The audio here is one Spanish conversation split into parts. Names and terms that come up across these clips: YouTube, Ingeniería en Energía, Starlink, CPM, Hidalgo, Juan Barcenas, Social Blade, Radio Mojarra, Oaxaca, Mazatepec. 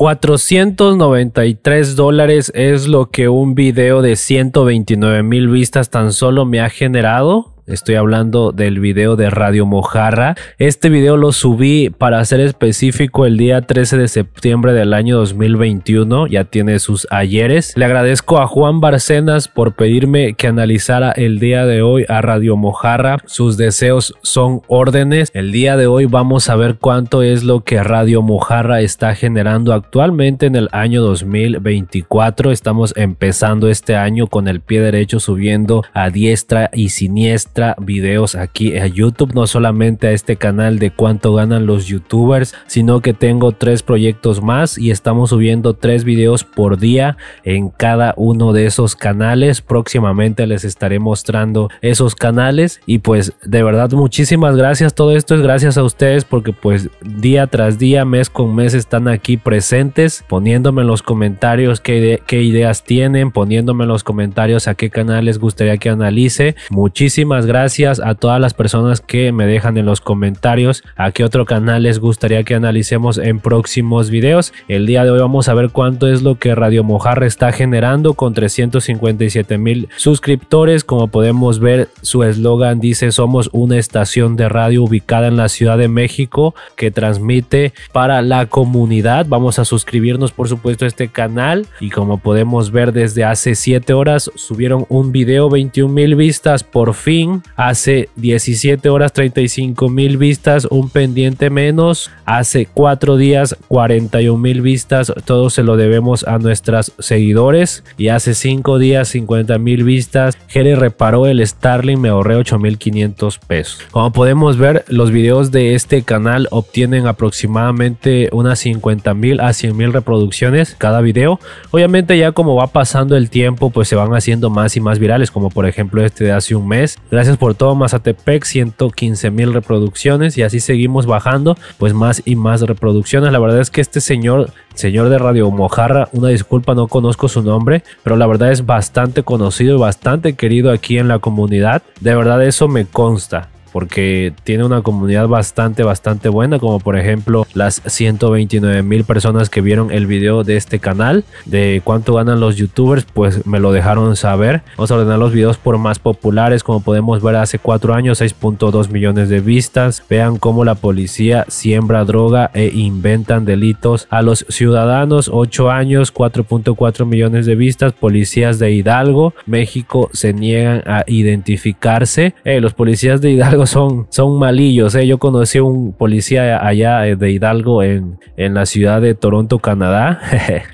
$493 es lo que un video de 129,000 vistas tan solo me ha generado. Estoy hablando del video de Radio Mojarra. Este video lo subí, para ser específico, el día 13 de septiembre del año 2021. Ya tiene sus ayeres. Le agradezco a Juan Barcenas por pedirme que analizara el día de hoy a Radio Mojarra. Sus deseos son órdenes. El día de hoy vamos a ver cuánto es lo que Radio Mojarra está generando actualmente en el año 2024. Estamos empezando este año con el pie derecho, subiendo a diestra y siniestra videos aquí a YouTube, no solamente a este canal de cuánto ganan los youtubers, sino que tengo 3 proyectos más y estamos subiendo 3 videos por día en cada uno de esos canales. Próximamente les estaré mostrando esos canales y pues de verdad muchísimas gracias. Todo esto es gracias a ustedes porque pues día tras día, mes con mes están aquí presentes, poniéndome en los comentarios qué ideas tienen, poniéndome en los comentarios a qué canal les gustaría que analice. Muchísimas gracias a todas las personas que me dejan en los comentarios a qué otro canal les gustaría que analicemos en próximos videos. El día de hoy vamos a ver cuánto es lo que Radio Mojarra está generando con 357,000 suscriptores. Como podemos ver, su eslogan dice: somos una estación de radio ubicada en la Ciudad de México que transmite para la comunidad. Vamos a suscribirnos por supuesto a este canal y como podemos ver, desde hace 7 horas subieron un video, 21,000 vistas. Por fin, hace 17 horas 35,000 vistas, un pendiente menos. Hace 4 días 41,000 vistas, todo se lo debemos a nuestros seguidores. Y hace 5 días 50,000 vistas. Jerry reparó el Starlink, me ahorré 8,500 pesos. Como podemos ver, los videos de este canal obtienen aproximadamente unas 50,000 a 100,000 reproducciones cada video. Obviamente ya como va pasando el tiempo, pues se van haciendo más y más virales, como por ejemplo este de hace un mes. Gracias por todo, Mazatepec, 115,000 reproducciones, y así seguimos bajando, pues más y más reproducciones. La verdad es que este señor de Radio Mojarra, una disculpa, no conozco su nombre, pero la verdad es bastante conocido y bastante querido aquí en la comunidad. De verdad eso me consta, porque tiene una comunidad bastante buena, como por ejemplo las 129,000 personas que vieron el video de este canal de cuánto ganan los youtubers, pues me lo dejaron saber. Vamos a ordenar los videos por más populares. Como podemos ver, hace 4 años 6.2 millones de vistas. Vean cómo la policía siembra droga e inventan delitos a los ciudadanos. 8 años 4.4 millones de vistas. Policías de Hidalgo, México, se niegan a identificarse. Los policías de Hidalgo son malillos, Yo conocí a un policía allá de Hidalgo en la ciudad de Toronto, Canadá.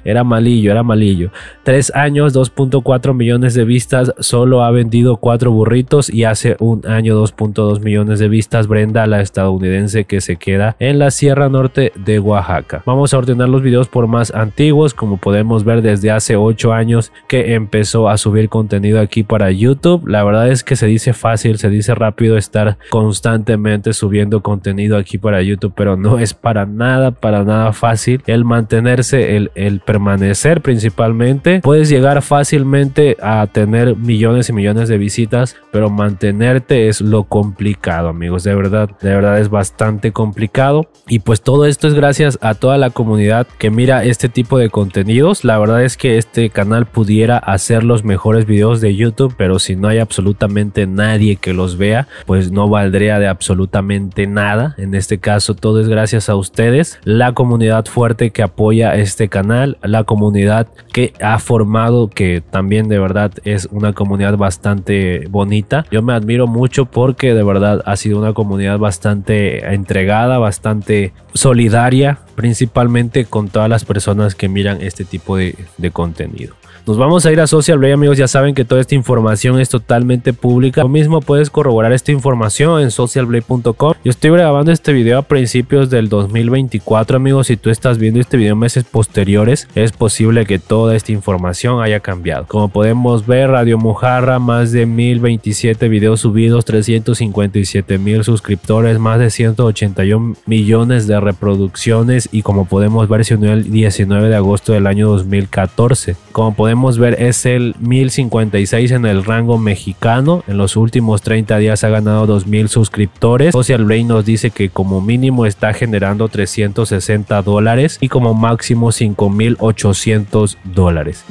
Era malillo. 3 años, 2.4 millones de vistas. Solo ha vendido 4 burritos. Y hace un año, 2.2 millones de vistas. Brenda, la estadounidense que se queda en la Sierra Norte de Oaxaca. Vamos a ordenar los videos por más antiguos. Como podemos ver, desde hace 8 años que empezó a subir contenido aquí para YouTube. La verdad es que se dice fácil, se dice rápido estar constantemente subiendo contenido aquí para YouTube, pero no es para nada fácil el mantenerse, el permanecer principalmente. Puedes llegar fácilmente a tener millones y millones de visitas, pero mantenerte es lo complicado, amigos. De verdad es bastante complicado. Y pues todo esto es gracias a toda la comunidad que mira este tipo de contenidos. La verdad es que este canal pudiera hacer los mejores videos de YouTube, pero si no hay absolutamente nadie que los vea, pues no valdría de absolutamente nada. En este caso, todo es gracias a ustedes, la comunidad fuerte que apoya este canal, la comunidad que ha formado, que también de verdad es una comunidad bastante bonita. Yo me admiro mucho porque de verdad ha sido una comunidad bastante entregada, bastante solidaria, principalmente con todas las personas que miran este tipo de contenido. Nos vamos a ir a Social Blade, amigos. Ya saben que toda esta información es totalmente pública. Tú mismo puedes corroborar esta información en socialblade.com. Yo estoy grabando este video a principios del 2024, amigos. Si tú estás viendo este video en meses posteriores, es posible que toda esta información haya cambiado. Como podemos ver, Radio Mojarra, más de 1,027 videos subidos, 357,000 suscriptores, más de 181 millones de reproducciones. Y como podemos ver, se unió el 19 de agosto del año 2014. Como podemos podemos ver es el 1056 en el rango mexicano. En los últimos 30 días ha ganado 2000 suscriptores. Social Blade nos dice que como mínimo está generando $360 y como máximo $5800.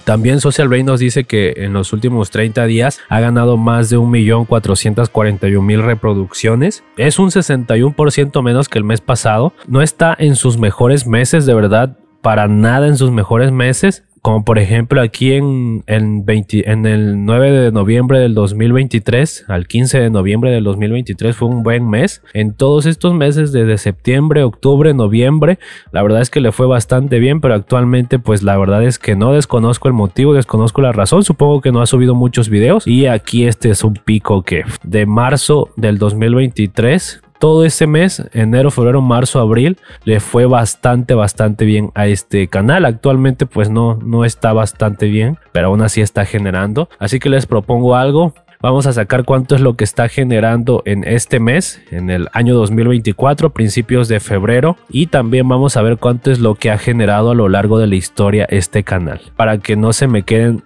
También Social Blade nos dice que en los últimos 30 días ha ganado más de 1.441.000 reproducciones. Es un 61% menos que el mes pasado. No está en sus mejores meses, de verdad, para nada en sus mejores meses. Como por ejemplo aquí en el 9 de noviembre del 2023 al 15 de noviembre del 2023 fue un buen mes. En todos estos meses desde septiembre, octubre, noviembre, la verdad es que le fue bastante bien, pero actualmente pues la verdad es que no desconozco el motivo, desconozco la razón. Supongo que no ha subido muchos videos y aquí este es un pico que de marzo del 2023. Todo ese mes, enero, febrero, marzo, abril, le fue bastante bien a este canal. Actualmente pues no está bastante bien, pero aún así está generando. Así que les propongo algo. Vamos a sacar cuánto es lo que está generando en este mes, en el año 2024, principios de febrero. Y también vamos a ver cuánto es lo que ha generado a lo largo de la historia este canal. Para que no se me queden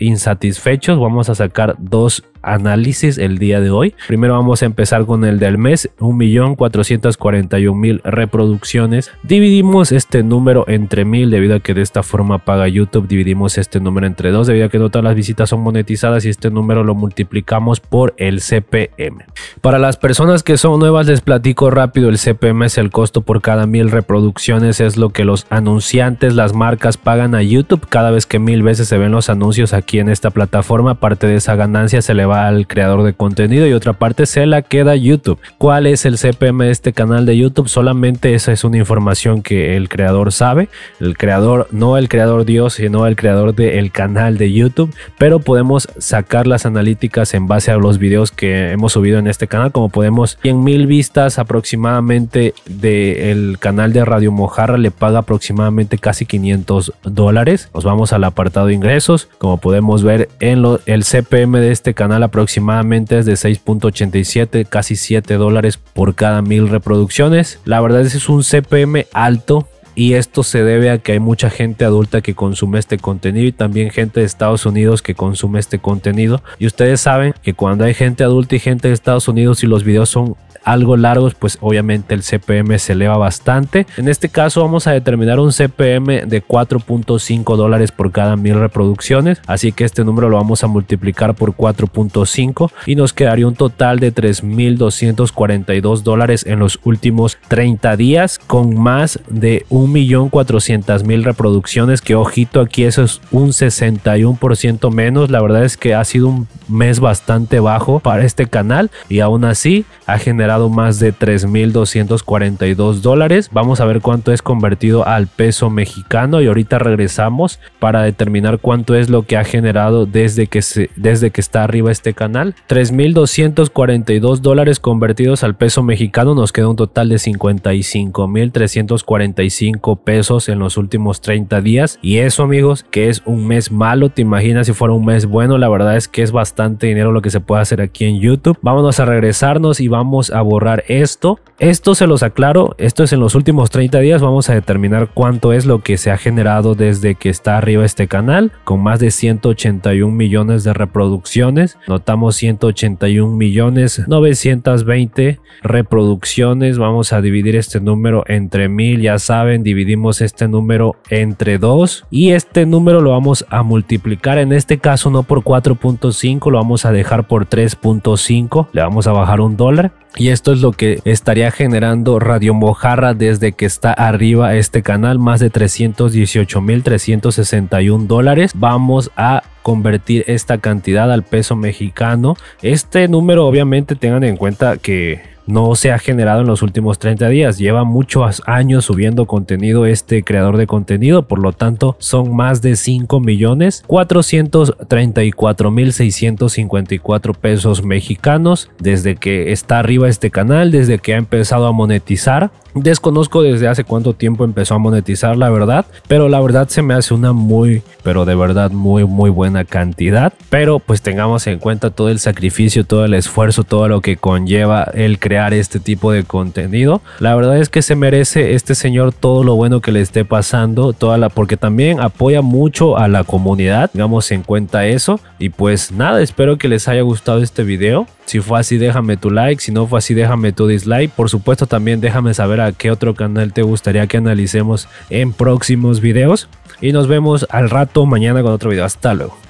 insatisfechos, vamos a sacar dos análisis el día de hoy. Primero vamos a empezar con el del mes, 1.441.000 reproducciones. Dividimos este número entre 1000 debido a que de esta forma paga YouTube. Dividimos este número entre 2 debido a que no todas las visitas son monetizadas y este número lo multiplicamos por el CPM. Para las personas que son nuevas les platico rápido, el CPM es el costo por cada 1000 reproducciones, es lo que los anunciantes, las marcas pagan a YouTube cada vez que 1000 veces se ven los anuncios aquí en esta plataforma. Parte de esa ganancia se le va al creador de contenido y otra parte se la queda YouTube. ¿Cuál es el CPM de este canal de YouTube? Solamente esa es una información que el creador sabe, el creador, no el creador Dios, sino el creador del canal de YouTube, pero podemos sacar las analíticas en base a los videos que hemos subido en este canal. Como podemos, 100.000 vistas aproximadamente del canal de Radio Mojarra le paga aproximadamente casi $500. Nos vamos al apartado de ingresos. Como podemos ver, el CPM de este canal aproximadamente es de 6.87, casi $7 por cada 1000 reproducciones. La verdad es un CPM alto. Y esto se debe a que hay mucha gente adulta que consume este contenido y también gente de Estados Unidos que consume este contenido. Y ustedes saben que cuando hay gente adulta y gente de Estados Unidos y los videos son algo largos, pues obviamente el CPM se eleva bastante. En este caso vamos a determinar un CPM de $4.5 por cada 1000 reproducciones. Así que este número lo vamos a multiplicar por 4.5 y nos quedaría un total de $3.242 en los últimos 30 días con más de 1.400.000 reproducciones, que ojito aquí, eso es un 61% menos. La verdad es que ha sido un mes bastante bajo para este canal y aún así ha generado más de $3.242. Vamos a ver cuánto es convertido al peso mexicano y ahorita regresamos para determinar cuánto es lo que ha generado desde que está arriba este canal. $3.242 convertidos al peso mexicano, nos queda un total de 55.345 pesos en los últimos 30 días. Y eso, amigos, que es un mes malo. Te imaginas si fuera un mes bueno. La verdad es que es bastante dinero lo que se puede hacer aquí en YouTube. Vámonos a regresarnos y vamos a borrar esto. Esto se los aclaro, esto es en los últimos 30 días. Vamos a determinar cuánto es lo que se ha generado desde que está arriba este canal, con más de 181 millones de reproducciones. Notamos 181.920.000 reproducciones. Vamos a dividir este número entre 1000. Ya saben, dividimos este número entre 2 y este número lo vamos a multiplicar, en este caso no por 4.5, lo vamos a dejar por 3.5, le vamos a bajar $1. Y esto es lo que estaría generando Radio Mojarra desde que está arriba este canal, más de $318.361. Vamos a convertir esta cantidad al peso mexicano. Este número obviamente tengan en cuenta que no se ha generado en los últimos 30 días. Lleva muchos años subiendo contenido este creador de contenido, por lo tanto son más de 5.434.654 pesos mexicanos desde que está arriba este canal, desde que ha empezado a monetizar. Desconozco desde hace cuánto tiempo empezó a monetizar, la verdad, pero la verdad se me hace una muy, pero de verdad muy buena cantidad. Pero pues tengamos en cuenta todo el sacrificio, todo el esfuerzo, todo lo que conlleva el crear crear este tipo de contenido. La verdad es que se merece este señor todo lo bueno que le esté pasando, porque también apoya mucho a la comunidad. Tengamos en cuenta eso. Y pues nada, espero que les haya gustado este video. Si fue así, déjame tu like. Si no fue así, déjame tu dislike. Por supuesto, también déjame saber a qué otro canal te gustaría que analicemos en próximos videos. Y nos vemos al rato mañana con otro video. Hasta luego.